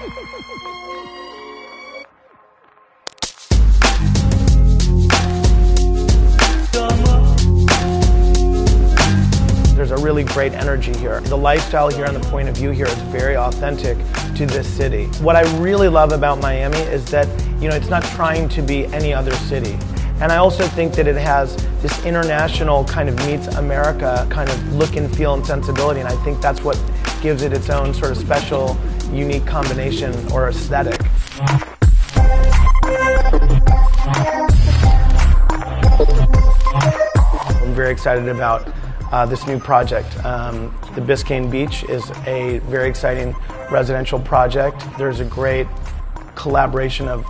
There's a really great energy here. The lifestyle here and the point of view here is very authentic to this city. What I really love about Miami is that, it's not trying to be any other city. And I also think that it has this international kind of meets America kind of look and feel and sensibility, and I think that's what gives it its own sort of special, unique combination or aesthetic. I'm very excited about this new project. The Biscayne Beach is a very exciting residential project. There's a great collaboration of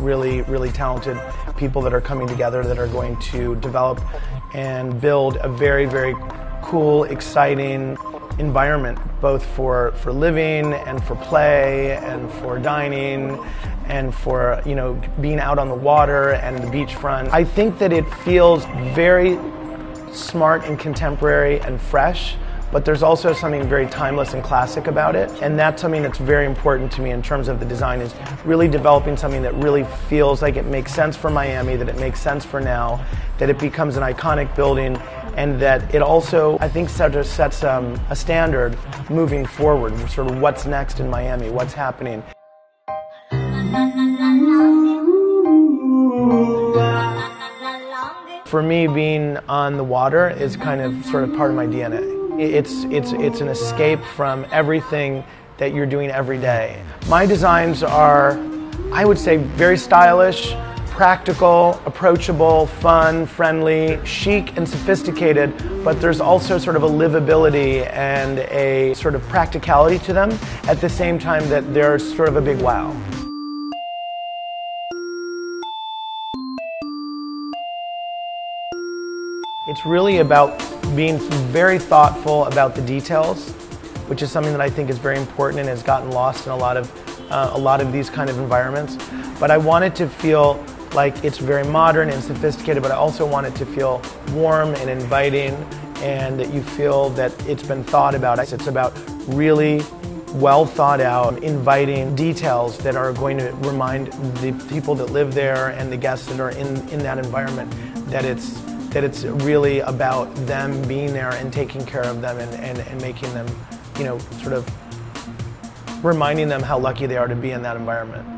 really, really talented people that are coming together that are going to develop and build a very, very cool, exciting environment, both for living and for play and for dining and for, being out on the water and the beachfront. I think that it feels very smart and contemporary and fresh, but there's also something very timeless and classic about it, and that's something that's very important to me in terms of the design, is really developing something that really feels like it makes sense for Miami, that it makes sense for now, that it becomes an iconic building, and that it also, I think, sets a standard moving forward, sort of what's next in Miami, what's happening. For me, being on the water is kind of sort of part of my DNA. It's an escape from everything that you're doing every day. My designs are, I would say, very stylish, practical, approachable, fun, friendly, chic and sophisticated, but there's also sort of a livability and a sort of practicality to them at the same time that they're sort of a big wow. It's really about being very thoughtful about the details, which is something that I think is very important and has gotten lost in a lot of these kind of environments. But I want it to feel like it's very modern and sophisticated, but I also want it to feel warm and inviting, and that you feel that it's been thought about. It's about really well thought out, inviting details that are going to remind the people that live there and the guests that are in that environment that it's really about them being there and taking care of them and making them, sort of reminding them how lucky they are to be in that environment.